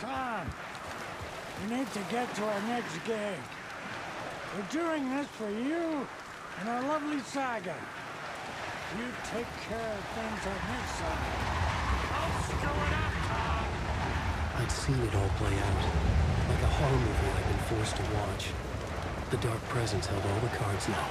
Tom, we need to get to our next gig. We're doing this for you and our lovely Saga. You take care of things on this side. I'll screw it up, Tom! I'd seen it all play out, like a horror movie I'd been forced to watch. The Dark Presence held all the cards now.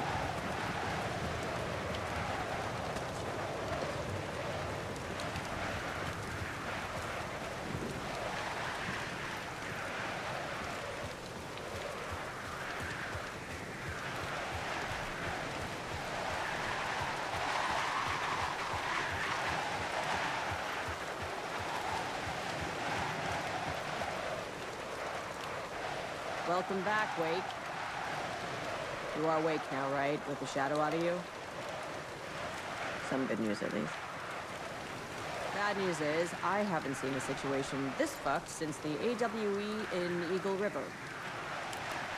Welcome back, Wake. You are awake now, right? With the shadow out of you? Some good news, at least. Bad news is, I haven't seen a situation this fucked since the AWE in Eagle River.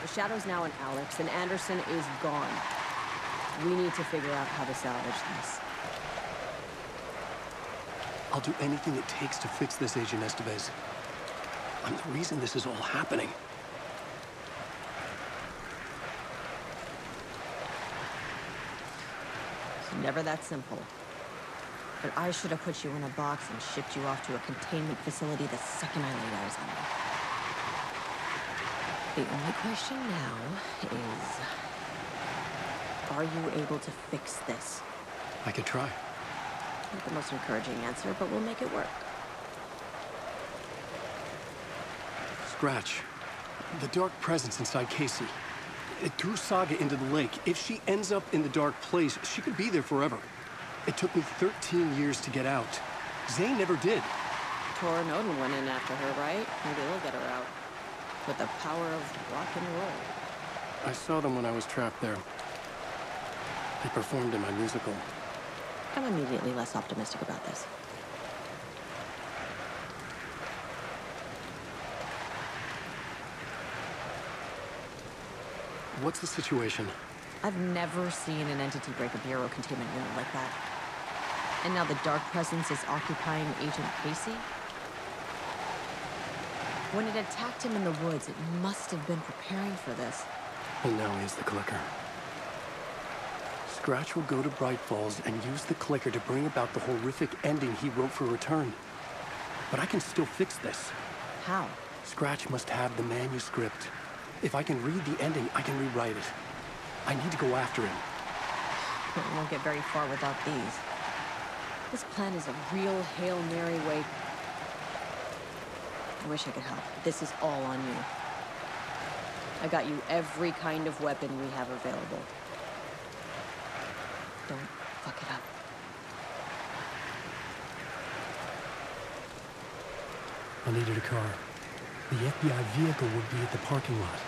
The shadow's now on Alex, and Anderson is gone. We need to figure out how to salvage this. I'll do anything it takes to fix this, Agent Estevez. I'm the reason this is all happening. Never that simple. But I should have put you in a box and shipped you off to a containment facility the second I laid eyes on you. The only question now is, are you able to fix this? I could try. Not the most encouraging answer, but we'll make it work. Scratch. The Dark Presence inside Casey. It threw Saga into the lake. If she ends up in the dark place, she could be there forever. It took me 13 years to get out. Zayn never did. Thor and Odin went in after her, right? Maybe they'll get her out. With the power of rock and roll. I saw them when I was trapped there. They performed in my musical. I'm immediately less optimistic about this. What's the situation? I've never seen an entity break a Bureau containment unit like that. And now the Dark Presence is occupying Agent Casey? When it attacked him in the woods, it must have been preparing for this. Well, now he's the clicker. Scratch will go to Bright Falls and use the clicker to bring about the horrific ending he wrote for Return. But I can still fix this. How? Scratch must have the manuscript. If I can read the ending, I can rewrite it. I need to go after him. But we won't get very far without these. This plan is a real Hail Mary way. I wish I could help. This is all on you. I got you every kind of weapon we have available. Don't fuck it up. I needed a car. The FBI vehicle would be at the parking lot.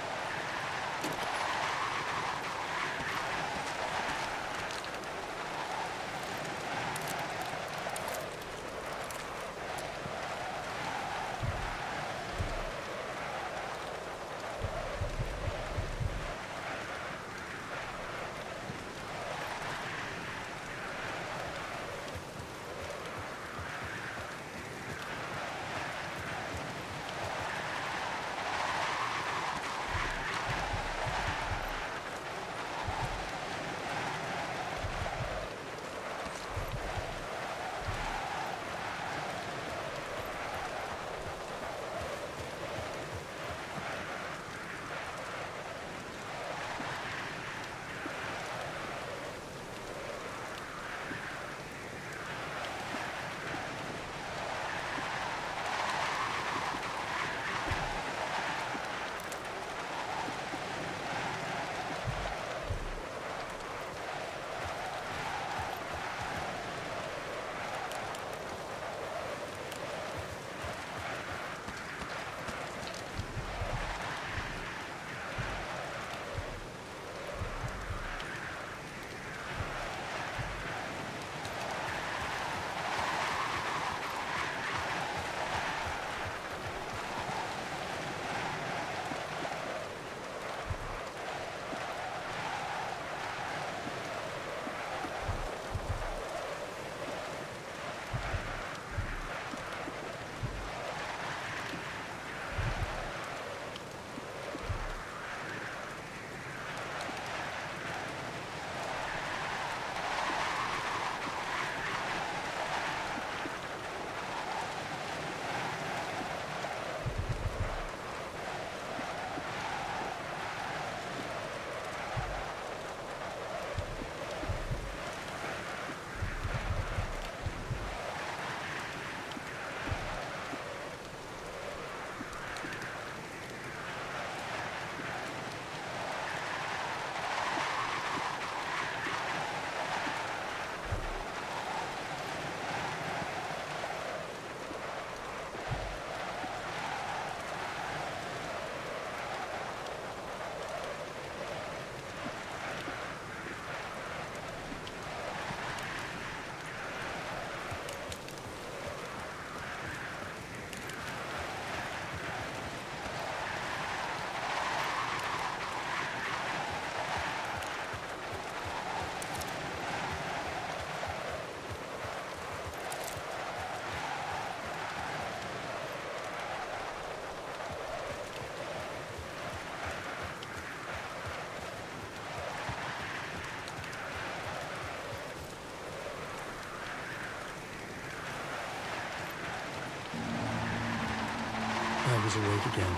I was awake again,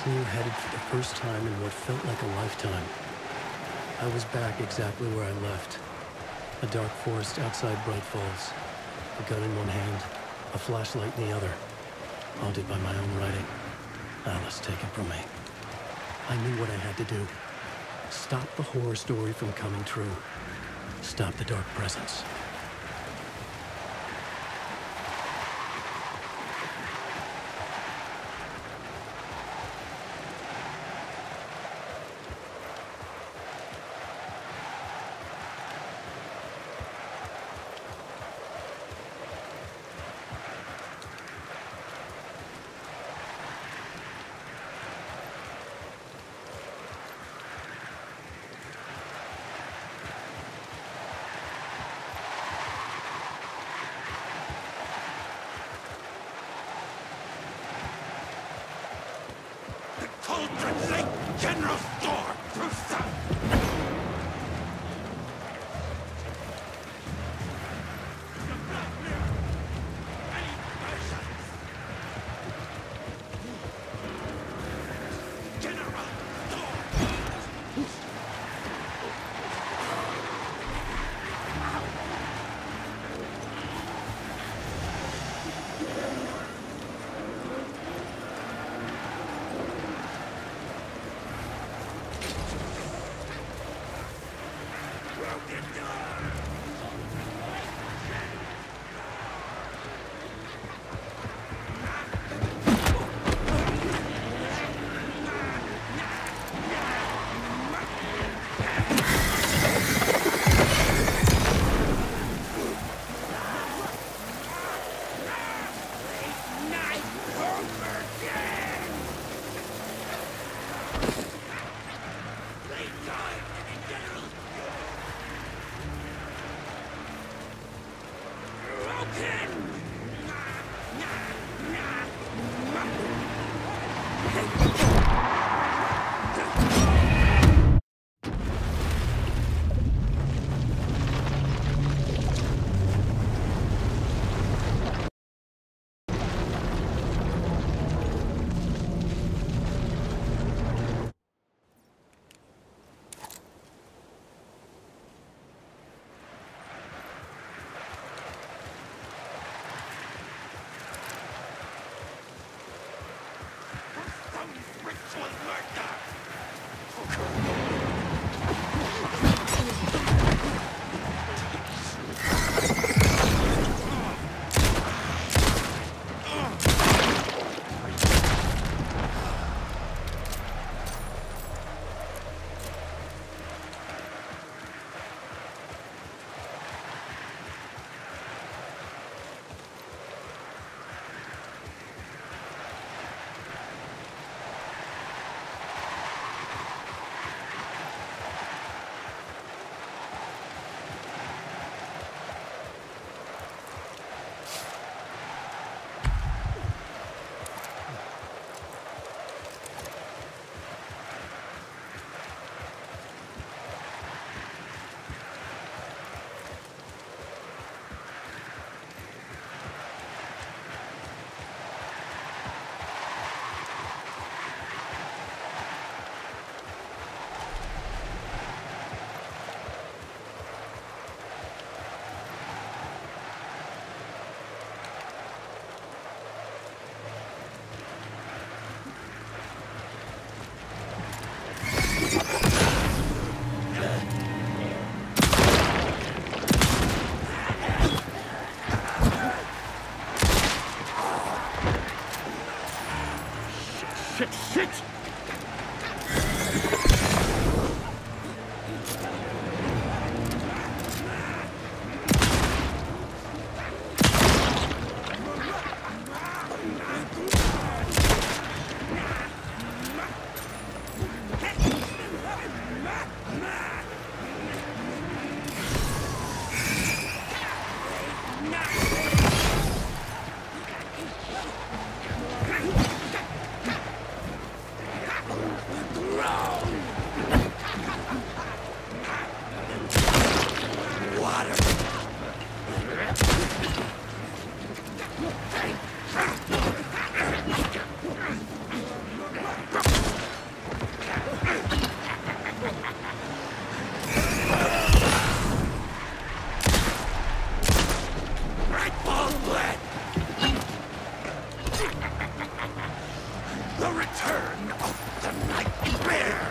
clear-headed for the first time in what felt like a lifetime. I was back exactly where I left. A dark forest outside Bright Falls. A gun in one hand, a flashlight in the other. All did by my own writing. Alice, take it from me. I knew what I had to do. Stop the horror story from coming true. Stop the dark presence. General Thor, Bruce! return of the nightmare.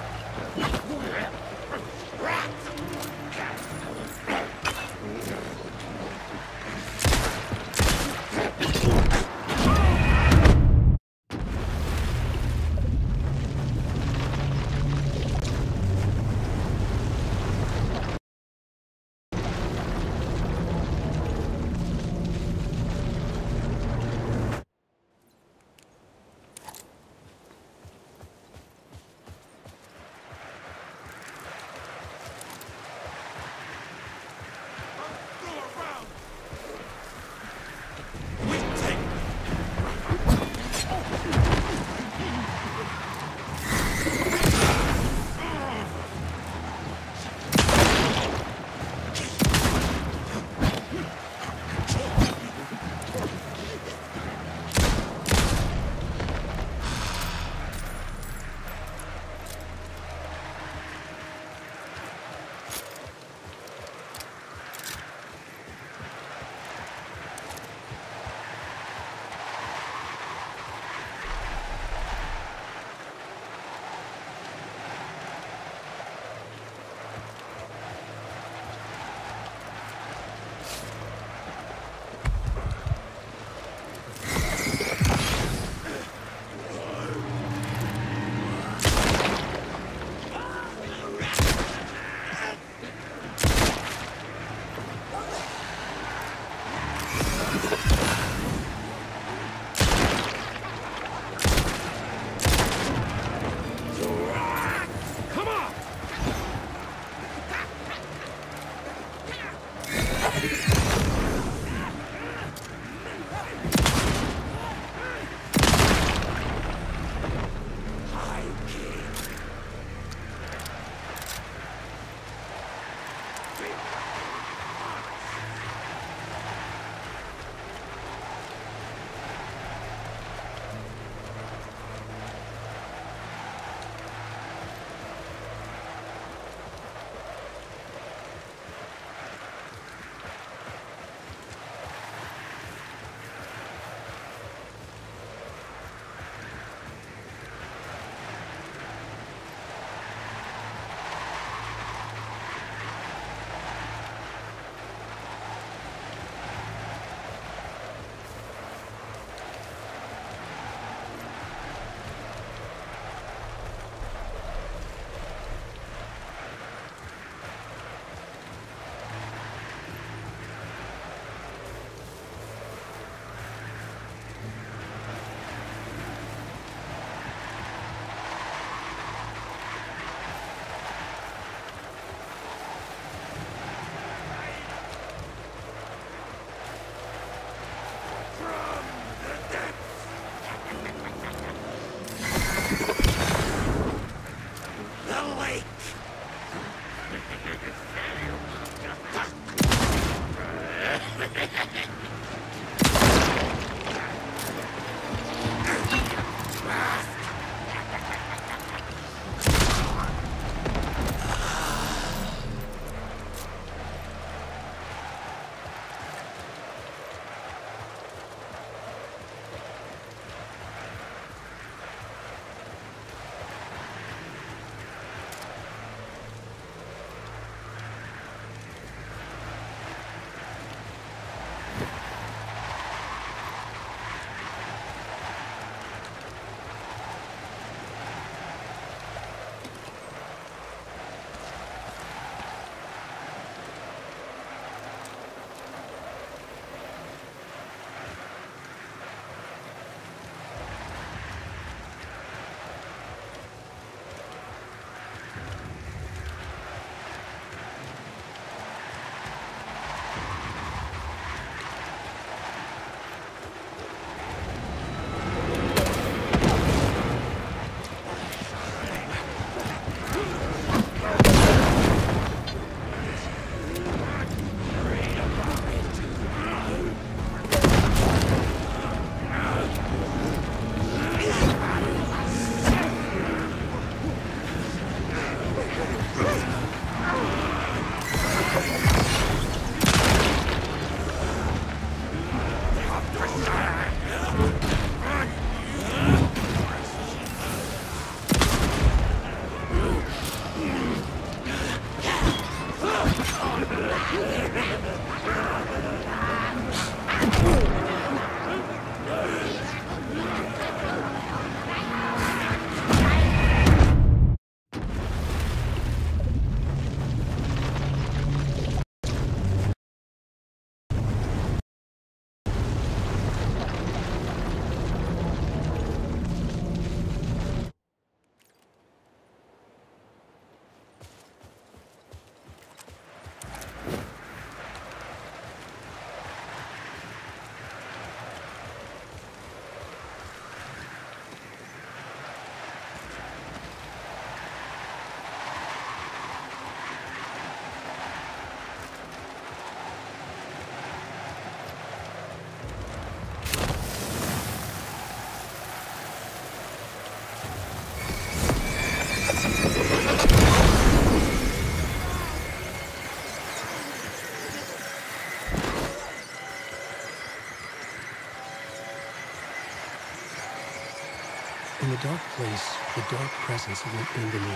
In the dark place, the dark presence went into me.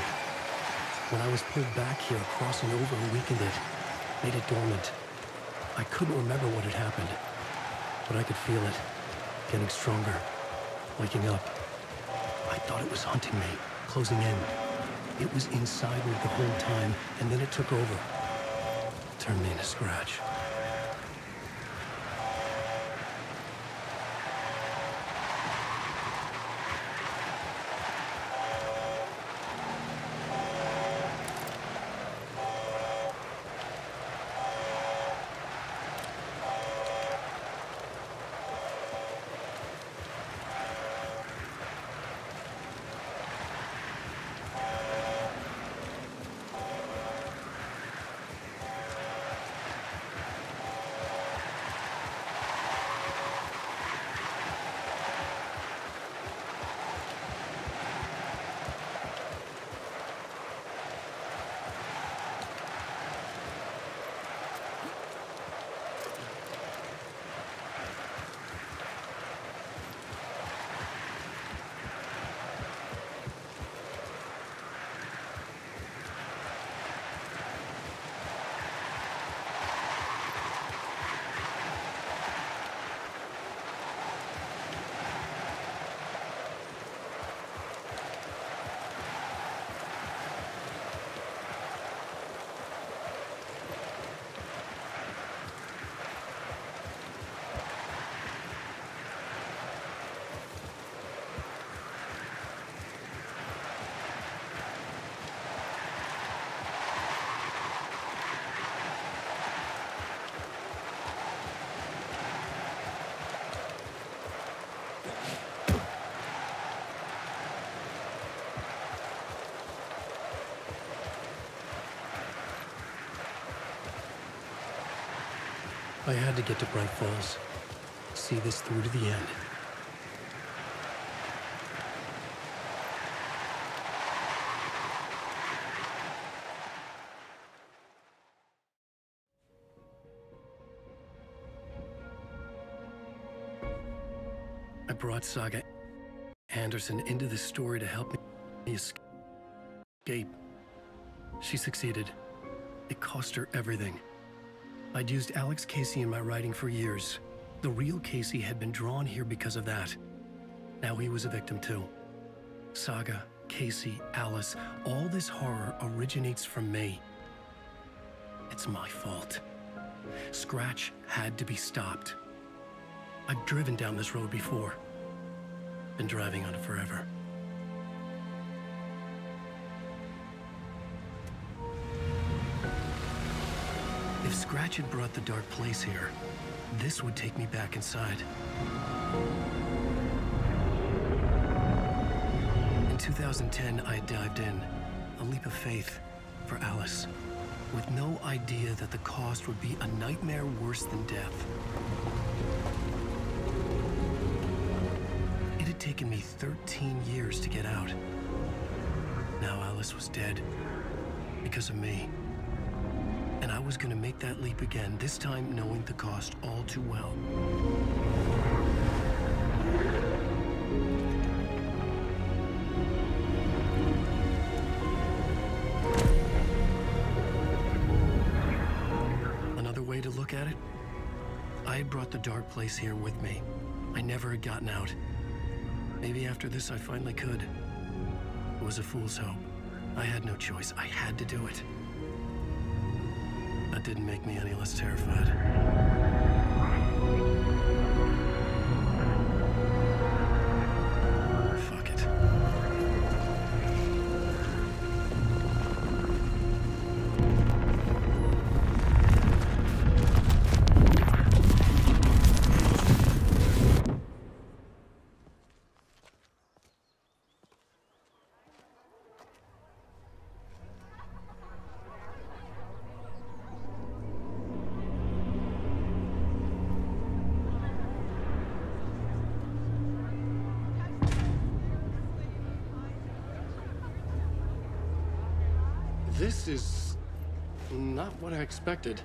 When I was pulled back here, crossing over weakened it, made it dormant. I couldn't remember what had happened, but I could feel it, getting stronger, waking up. I thought it was hunting me, closing in. It was inside me the whole time, and then it took over. Turned me into Scratch. I had to get to Bright Falls, see this through to the end. I brought Saga Anderson into this story to help me escape. She succeeded. It cost her everything. I'd used Alex Casey in my writing for years. The real Casey had been drawn here because of that. Now he was a victim too. Saga, Casey, Alice, all this horror originates from me. It's my fault. Scratch had to be stopped. I've driven down this road before. Been driving on it forever. If Scratch had brought the dark place here, this would take me back inside. In 2010, I had dived in, a leap of faith for Alice, with no idea that the cost would be a nightmare worse than death. It had taken me 13 years to get out. Now Alice was dead because of me. And I was gonna make that leap again, this time knowing the cost all too well. Another way to look at it? I had brought the dark place here with me. I never had gotten out. Maybe after this I finally could. It was a fool's hope. I had no choice. I had to do it. That didn't make me any less terrified. Fuck it. This is not what I expected.